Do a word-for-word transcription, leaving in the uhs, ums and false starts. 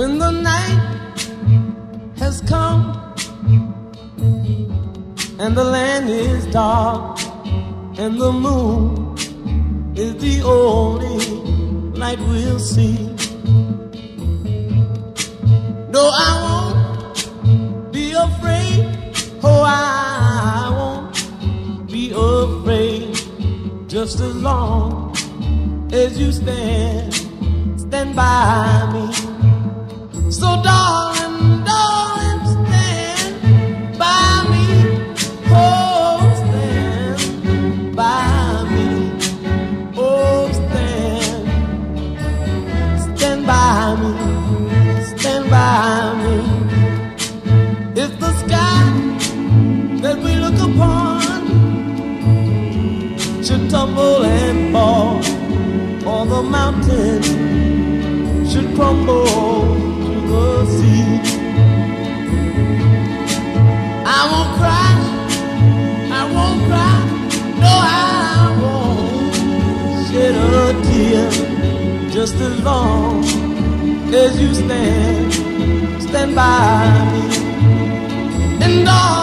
when the night has come and the land is dark and the moon is the only light we'll see. No, I won't be afraid. Oh, I won't be afraid, just as long as you stand, stand by me. So darling, darling, stand by me. Oh, stand by me. Oh, stand, stand by me, stand by me. It's the sky that we look upon should tumble and fall, or the mountain should crumble to the sea. I won't cry, I won't cry, no, I won't shed a tear, just as long as you stand, stand by me. And all